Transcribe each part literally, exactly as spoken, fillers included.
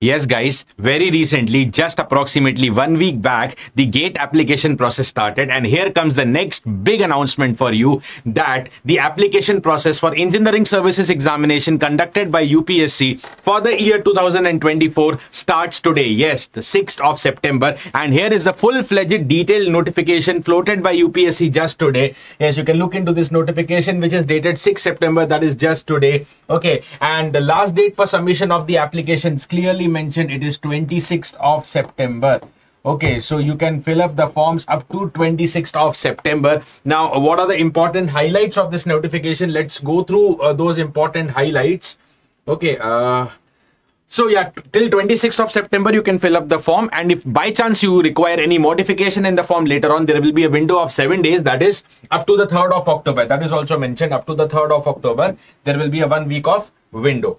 Yes guys, very recently, just approximately one week back, the GATE application process started, and here comes the next big announcement for you that the application process for engineering services examination conducted by U P S C for the year two thousand twenty-four starts today. Yes, the sixth of September, and here is a full-fledged detailed notification floated by U P S C just today. Yes, you can look into this notification which is dated sixth September, that is just today. Okay, and the last date for submission of the applications clearly mentioned, it is twenty-sixth of September. Okay, so you can fill up the forms up to twenty-sixth of September. Now, what are the important highlights of this notification? Let's go through uh, those important highlights. Okay, uh, so yeah, till twenty-sixth of September, you can fill up the form. And if by chance you require any modification in the form later on, there will be a window of seven days, that is up to the third of October. That is also mentioned, up to the third of October, there will be a one week of window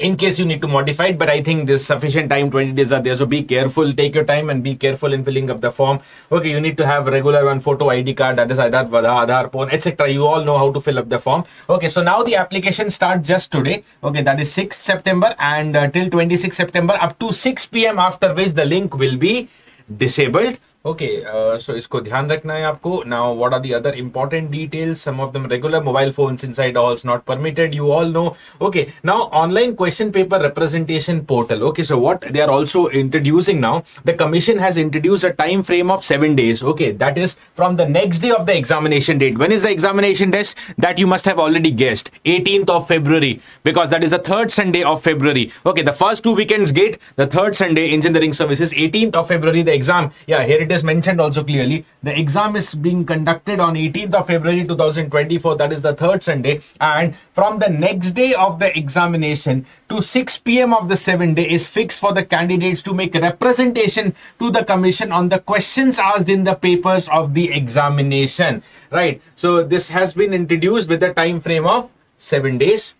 in case you need to modify it, but I think there's sufficient time, twenty days are there, so be careful, take your time and be careful in filling up the form. Okay, you need to have a regular one photo I D card, that is Aadhaar, Aadhaar, phone, et cetera. You all know how to fill up the form. Okay, so now the application starts just today. Okay, that is sixth September, and uh, till twenty-sixth September up to six P M after which the link will be disabled. Okay, uh, so isko dhyan rakhna hai aapko. Now, what are the other important details? Some of them regular mobile phones inside halls not permitted. You all know. Okay, now online question paper representation portal. Okay, so what they are also introducing now, the commission has introduced a time frame of seven days. Okay, that is from the next day of the examination date. When is the examination test? That you must have already guessed. eighteenth of February, because that is the third Sunday of February. Okay, the first two weekends GATE, the third Sunday engineering services, eighteenth of February, the exam. Yeah, here it is mentioned also clearly. The exam is being conducted on eighteenth of February two thousand twenty-four, that is the third Sunday, and from the next day of the examination to six P M of the seventh day is fixed for the candidates to make representation to the commission on the questions asked in the papers of the examination. Right, so this has been introduced with a time frame of seven days.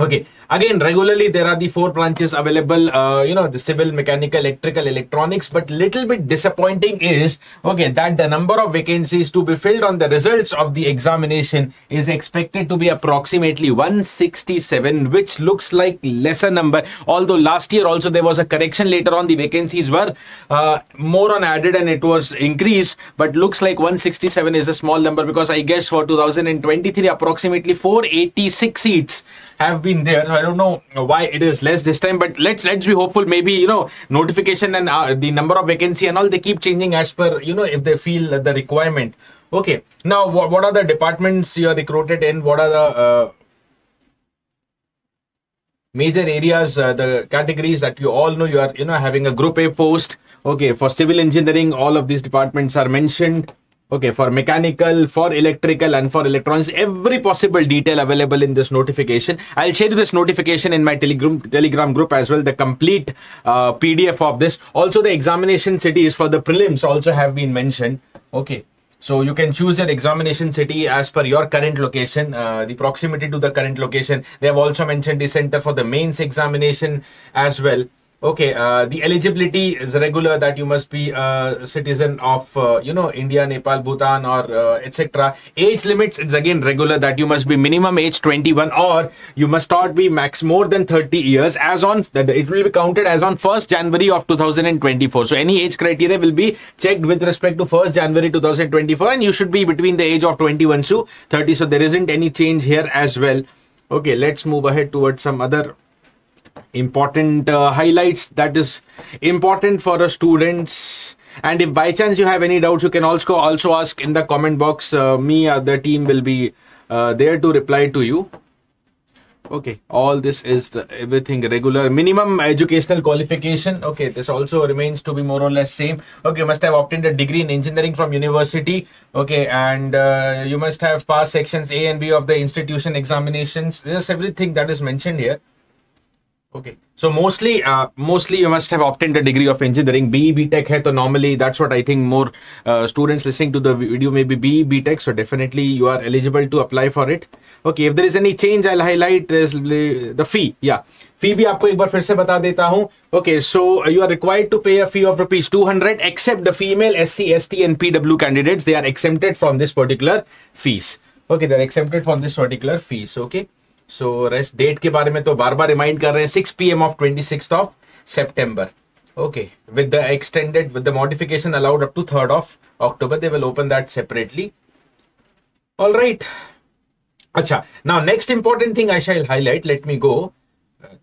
Okay, again, regularly there are the four branches available, uh, you know, the civil, mechanical, electrical, electronics, but little bit disappointing is, okay, that the number of vacancies to be filled on the results of the examination is expected to be approximately one sixty-seven, which looks like lesser number, although last year also there was a correction later on, the vacancies were uh, more on added and it was increased, but looks like one sixty-seven is a small number, because I guess for two thousand twenty-three approximately four eighty-six seats have been there. So I don't know why it is less this time, but let's let's be hopeful. Maybe, you know, notification and uh, the number of vacancy and all, they keep changing as per, you know, if they feel the requirement. Okay, now what, what are the departments you are recruited in? What are the uh, major areas, uh, the categories that you all know? You are, you know, having a group A post. Okay, for civil engineering, all of these departments are mentioned. Okay, for mechanical, for electrical and for electronics, every possible detail available in this notification. I'll share this notification in my telegram telegram group as well, the complete uh, P D F of this. Also, the examination cities for the prelims also have been mentioned. Okay, so you can choose your examination city as per your current location, uh, the proximity to the current location. They have also mentioned the center for the mains examination as well. Okay, uh, the eligibility is regular, that you must be a citizen of, uh, you know, India, Nepal, Bhutan or uh, et cetera. Age limits, it's again regular, that you must be minimum age twenty-one or you must not be max more than thirty years as on, it will be counted as on first January of two thousand twenty-four. So any age criteria will be checked with respect to first January two thousand twenty-four, and you should be between the age of twenty-one to thirty. So there isn't any change here as well. Okay, let's move ahead towards some other important uh, highlights that is important for the students. And if by chance you have any doubts, you can also also ask in the comment box. Uh, me or the team will be uh, there to reply to you. Okay, all this is the, everything regular. Minimum educational qualification, okay, this also remains to be more or less same. Okay, you must have obtained a degree in engineering from university. Okay, and uh, you must have passed sections A and B of the institution examinations. There's everything that is mentioned here. Okay, so mostly, uh, mostly you must have obtained a degree of engineering. B E, B Tech hai, so normally that's what I think more uh, students listening to the video may be B E, B Tech. So definitely you are eligible to apply for it. Okay, if there is any change, I'll highlight this, the fee. Yeah, fee bhi aapko ek bar fir se bata deta hu. Okay, so you are required to pay a fee of rupees two hundred, except the female S C, S T and P W candidates. They are exempted from this particular fees. Okay, they are exempted from this particular fees. Okay. So rest date के बारे में तो बार बार remind कर रहे हैं, six P M of twenty-sixth of September. Okay, with the extended, with the modification allowed up to third of October, they will open that separately. All right. Achha. Now, next important thing I shall highlight. Let me go.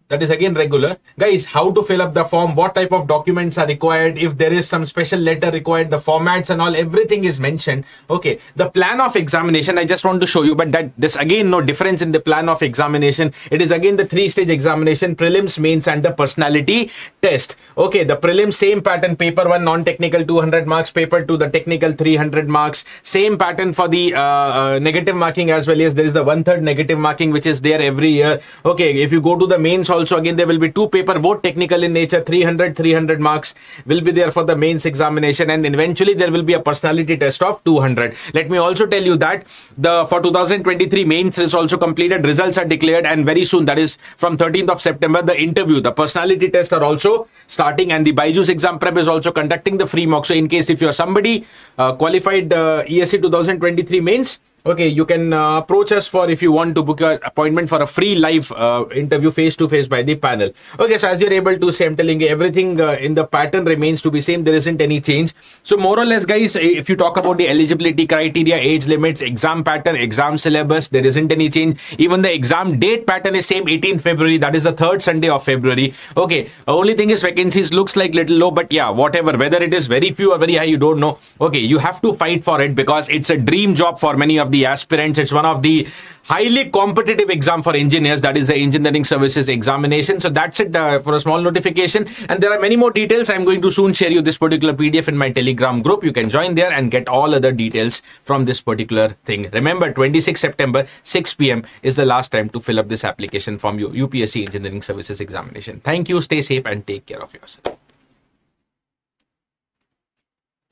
That is again regular. Guys, how to fill up the form, what type of documents are required, if there is some special letter required, the formats and all, everything is mentioned. Okay, the plan of examination, I just want to show you, but that this again no difference in the plan of examination. It is again the three-stage examination, prelims, mains and the personality test. Okay, the prelims, same pattern, paper one, non-technical two hundred marks, paper two, the technical three hundred marks, same pattern for the uh, uh, negative marking as well. Yes, there is the one-third negative marking which is there every year. Okay, if you go to the mains also, so again, there will be two paper, both technical in nature, three hundred, three hundred marks will be there for the mains examination. And eventually there will be a personality test of two hundred. Let me also tell you that the for two thousand twenty-three mains is also completed. Results are declared and very soon, that is from thirteenth of September, the interview, the personality test are also starting, and the Byju's exam prep is also conducting the free mock. So in case if you are somebody uh, qualified uh, E S E two thousand twenty-three mains, okay, you can uh, approach us for if you want to book your appointment for a free live uh, interview face to face by the panel. Okay, so as you're able to see, I'm telling you, everything uh, in the pattern remains to be same. There isn't any change. So more or less, guys, if you talk about the eligibility criteria, age limits, exam pattern, exam syllabus, there isn't any change. Even the exam date pattern is same, eighteenth February. That is the third Sunday of February. Okay, only thing is vacancies looks like little low, but yeah, whatever, whether it is very few or very high, you don't know. Okay, you have to fight for it because it's a dream job for many of the aspirants. It's one of the highly competitive exam for engineers, that is the engineering services examination. So that's it uh, for a small notification, and there are many more details. I'm going to soon share you this particular P D F in my Telegram group. You can join there and get all other details from this particular thing. Remember, twenty-sixth September six p m is the last time to fill up this application from your U P S C engineering services examination. Thank you, stay safe and take care of yourself.